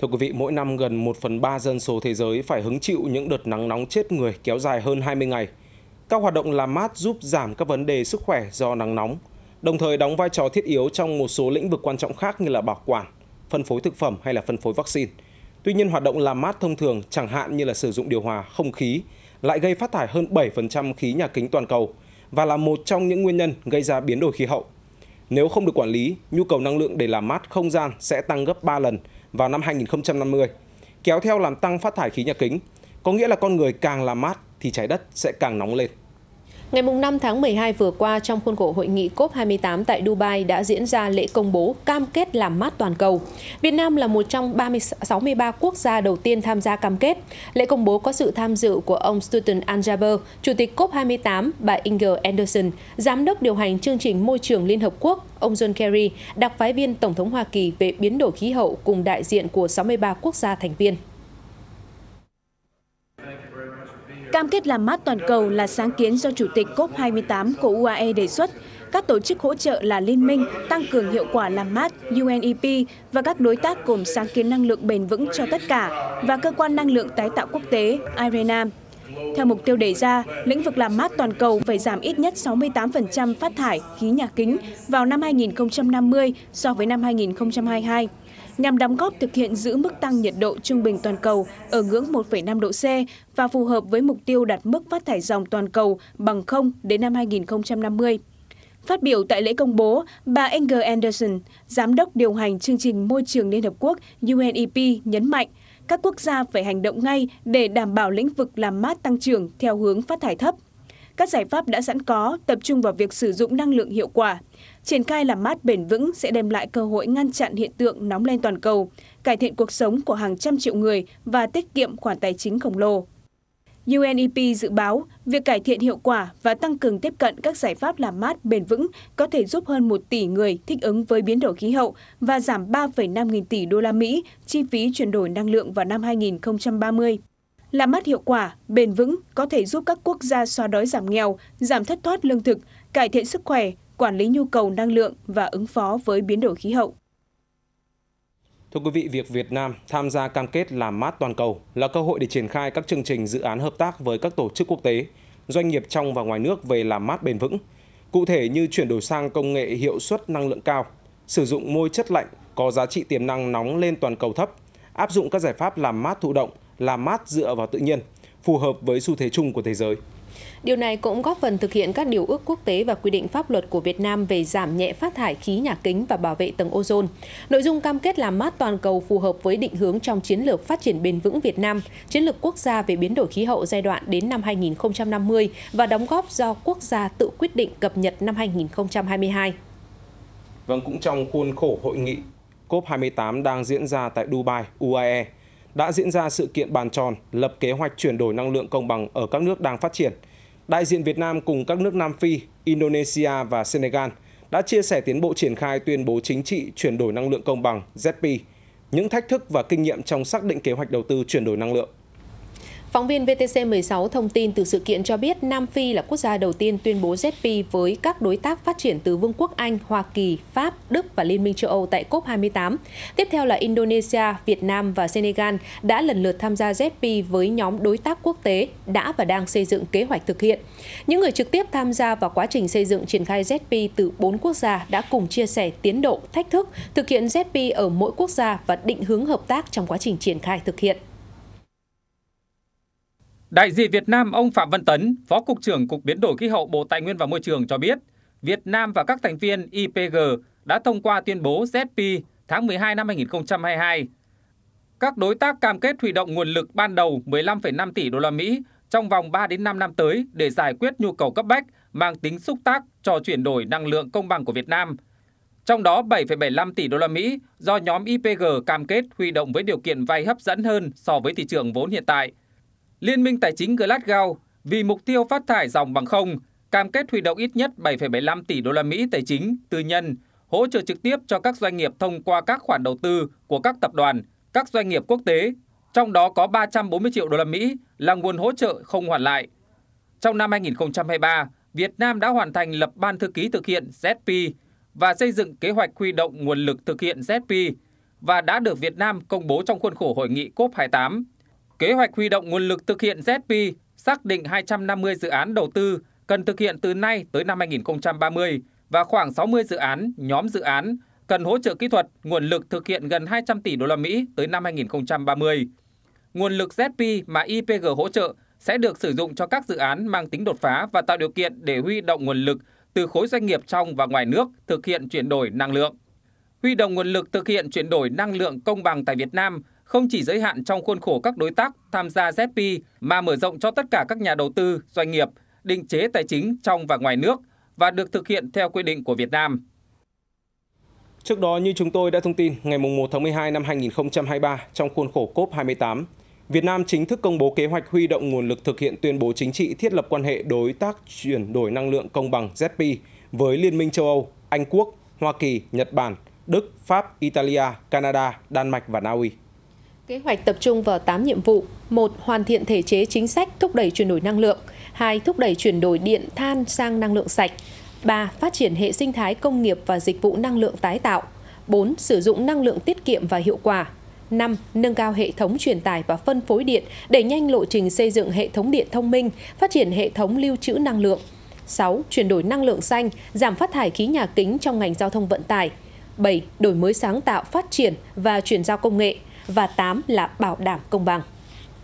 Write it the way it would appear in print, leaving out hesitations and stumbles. Thưa quý vị, mỗi năm gần 1/3 dân số thế giới phải hứng chịu những đợt nắng nóng chết người kéo dài hơn 20 ngày. Các hoạt động làm mát giúp giảm các vấn đề sức khỏe do nắng nóng, đồng thời đóng vai trò thiết yếu trong một số lĩnh vực quan trọng khác như là bảo quản, phân phối thực phẩm hay là phân phối vaccine. Tuy nhiên, hoạt động làm mát thông thường, chẳng hạn như là sử dụng điều hòa không khí, lại gây phát thải hơn 7% khí nhà kính toàn cầu và là một trong những nguyên nhân gây ra biến đổi khí hậu. Nếu không được quản lý, nhu cầu năng lượng để làm mát không gian sẽ tăng gấp 3 lần vào năm 2050, kéo theo làm tăng phát thải khí nhà kính. Có nghĩa là con người càng làm mát thì trái đất sẽ càng nóng lên. Ngày 5 tháng 12 vừa qua, trong khuôn khổ hội nghị COP28 tại Dubai đã diễn ra lễ công bố cam kết làm mát toàn cầu. Việt Nam là một trong 63 quốc gia đầu tiên tham gia cam kết. Lễ công bố có sự tham dự của ông Sultan Al Jaber, Chủ tịch COP28, bà Inger Anderson, Giám đốc điều hành chương trình Môi trường Liên Hợp Quốc, ông John Kerry, đặc phái viên Tổng thống Hoa Kỳ về biến đổi khí hậu cùng đại diện của 63 quốc gia thành viên. Cam kết làm mát toàn cầu là sáng kiến do Chủ tịch COP28 của UAE đề xuất. Các tổ chức hỗ trợ là Liên minh, tăng cường hiệu quả làm mát, UNEP và các đối tác gồm sáng kiến năng lượng bền vững cho tất cả và Cơ quan Năng lượng Tái tạo Quốc tế, IRENA. Theo mục tiêu đề ra, lĩnh vực làm mát toàn cầu phải giảm ít nhất 68% phát thải khí nhà kính vào năm 2050 so với năm 2022. Nhằm đóng góp thực hiện giữ mức tăng nhiệt độ trung bình toàn cầu ở ngưỡng 1,5 độ C và phù hợp với mục tiêu đạt mức phát thải ròng toàn cầu bằng 0 đến năm 2050. Phát biểu tại lễ công bố, bà Inger Anderson, Giám đốc điều hành chương trình Môi trường Liên Hợp Quốc UNEP nhấn mạnh, các quốc gia phải hành động ngay để đảm bảo lĩnh vực làm mát tăng trưởng theo hướng phát thải thấp. Các giải pháp đã sẵn có tập trung vào việc sử dụng năng lượng hiệu quả. Triển khai làm mát bền vững sẽ đem lại cơ hội ngăn chặn hiện tượng nóng lên toàn cầu, cải thiện cuộc sống của hàng trăm triệu người và tiết kiệm khoản tài chính khổng lồ. UNEP dự báo, việc cải thiện hiệu quả và tăng cường tiếp cận các giải pháp làm mát bền vững có thể giúp hơn 1 tỷ người thích ứng với biến đổi khí hậu và giảm 3,5 nghìn tỷ đô la Mỹ chi phí chuyển đổi năng lượng vào năm 2030. Làm mát hiệu quả, bền vững có thể giúp các quốc gia xóa đói giảm nghèo, giảm thất thoát lương thực, cải thiện sức khỏe, quản lý nhu cầu năng lượng và ứng phó với biến đổi khí hậu. Thưa quý vị, việc Việt Nam tham gia cam kết làm mát toàn cầu là cơ hội để triển khai các chương trình dự án hợp tác với các tổ chức quốc tế, doanh nghiệp trong và ngoài nước về làm mát bền vững. Cụ thể như chuyển đổi sang công nghệ hiệu suất năng lượng cao, sử dụng môi chất lạnh có giá trị tiềm năng nóng lên toàn cầu thấp, áp dụng các giải pháp làm mát thụ động, làm mát dựa vào tự nhiên, phù hợp với xu thế chung của thế giới. Điều này cũng góp phần thực hiện các điều ước quốc tế và quy định pháp luật của Việt Nam về giảm nhẹ phát thải khí nhà kính và bảo vệ tầng ozone. Nội dung cam kết làm mát toàn cầu phù hợp với định hướng trong chiến lược phát triển bền vững Việt Nam, chiến lược quốc gia về biến đổi khí hậu giai đoạn đến năm 2050 và đóng góp do quốc gia tự quyết định cập nhật năm 2022. Vâng, cũng trong khuôn khổ hội nghị COP28 đang diễn ra tại Dubai, UAE, đã diễn ra sự kiện bàn tròn lập kế hoạch chuyển đổi năng lượng công bằng ở các nước đang phát triển. Đại diện Việt Nam cùng các nước Nam Phi, Indonesia và Senegal đã chia sẻ tiến bộ triển khai tuyên bố chính trị chuyển đổi năng lượng công bằng ZPI, những thách thức và kinh nghiệm trong xác định kế hoạch đầu tư chuyển đổi năng lượng. Phóng viên VTC16 thông tin từ sự kiện cho biết Nam Phi là quốc gia đầu tiên tuyên bố ZPI với các đối tác phát triển từ Vương quốc Anh, Hoa Kỳ, Pháp, Đức và Liên minh châu Âu tại COP28. Tiếp theo là Indonesia, Việt Nam và Senegal đã lần lượt tham gia ZPI với nhóm đối tác quốc tế đã và đang xây dựng kế hoạch thực hiện. Những người trực tiếp tham gia vào quá trình xây dựng triển khai ZPI từ 4 quốc gia đã cùng chia sẻ tiến độ, thách thức, thực hiện ZPI ở mỗi quốc gia và định hướng hợp tác trong quá trình triển khai thực hiện. Đại diện Việt Nam ông Phạm Văn Tấn, Phó Cục trưởng Cục Biến đổi Khí hậu Bộ Tài nguyên và Môi trường cho biết, Việt Nam và các thành viên IPG đã thông qua tuyên bố ZPI tháng 12 năm 2022. Các đối tác cam kết huy động nguồn lực ban đầu 15,5 tỷ đô la Mỹ trong vòng 3 đến 5 năm tới để giải quyết nhu cầu cấp bách mang tính xúc tác cho chuyển đổi năng lượng công bằng của Việt Nam. Trong đó 7,75 tỷ đô la Mỹ do nhóm IPG cam kết huy động với điều kiện vay hấp dẫn hơn so với thị trường vốn hiện tại. Liên minh Tài chính Glasgow vì mục tiêu phát thải ròng bằng không cam kết huy động ít nhất 7,75 tỷ đô la Mỹ tài chính tư nhân hỗ trợ trực tiếp cho các doanh nghiệp thông qua các khoản đầu tư của các tập đoàn, các doanh nghiệp quốc tế, trong đó có 340 triệu đô la Mỹ là nguồn hỗ trợ không hoàn lại. Trong năm 2023, Việt Nam đã hoàn thành lập ban thư ký thực hiện ZPI và xây dựng kế hoạch huy động nguồn lực thực hiện ZPI. và đã được Việt Nam công bố trong khuôn khổ hội nghị COP28. Kế hoạch huy động nguồn lực thực hiện ZPI xác định 250 dự án đầu tư cần thực hiện từ nay tới năm 2030 và khoảng 60 dự án, nhóm dự án cần hỗ trợ kỹ thuật, nguồn lực thực hiện gần 200 tỷ đô la Mỹ tới năm 2030. Nguồn lực ZPI mà IPG hỗ trợ sẽ được sử dụng cho các dự án mang tính đột phá và tạo điều kiện để huy động nguồn lực từ khối doanh nghiệp trong và ngoài nước thực hiện chuyển đổi năng lượng. Huy động nguồn lực thực hiện chuyển đổi năng lượng công bằng tại Việt Nam không chỉ giới hạn trong khuôn khổ các đối tác tham gia ZPI mà mở rộng cho tất cả các nhà đầu tư, doanh nghiệp, định chế tài chính trong và ngoài nước và được thực hiện theo quy định của Việt Nam. Trước đó, như chúng tôi đã thông tin, ngày 1 tháng 12 năm 2023, trong khuôn khổ COP28, Việt Nam chính thức công bố kế hoạch huy động nguồn lực thực hiện tuyên bố chính trị thiết lập quan hệ đối tác chuyển đổi năng lượng công bằng ZPI với Liên minh châu Âu, Anh Quốc, Hoa Kỳ, Nhật Bản, Đức, Pháp, Italia, Canada, Đan Mạch và Na Uy. Kế hoạch tập trung vào 8 nhiệm vụ. 1. Hoàn thiện thể chế chính sách thúc đẩy chuyển đổi năng lượng. 2. Thúc đẩy chuyển đổi điện than sang năng lượng sạch. 3. Phát triển hệ sinh thái công nghiệp và dịch vụ năng lượng tái tạo. 4. Sử dụng năng lượng tiết kiệm và hiệu quả. 5. Nâng cao hệ thống truyền tải và phân phối điện, đẩy nhanh lộ trình xây dựng hệ thống điện thông minh, phát triển hệ thống lưu trữ năng lượng. 6. Chuyển đổi năng lượng xanh, giảm phát thải khí nhà kính trong ngành giao thông vận tải. 7. Đổi mới sáng tạo, phát triển và chuyển giao công nghệ. Và 8 là bảo đảm công bằng.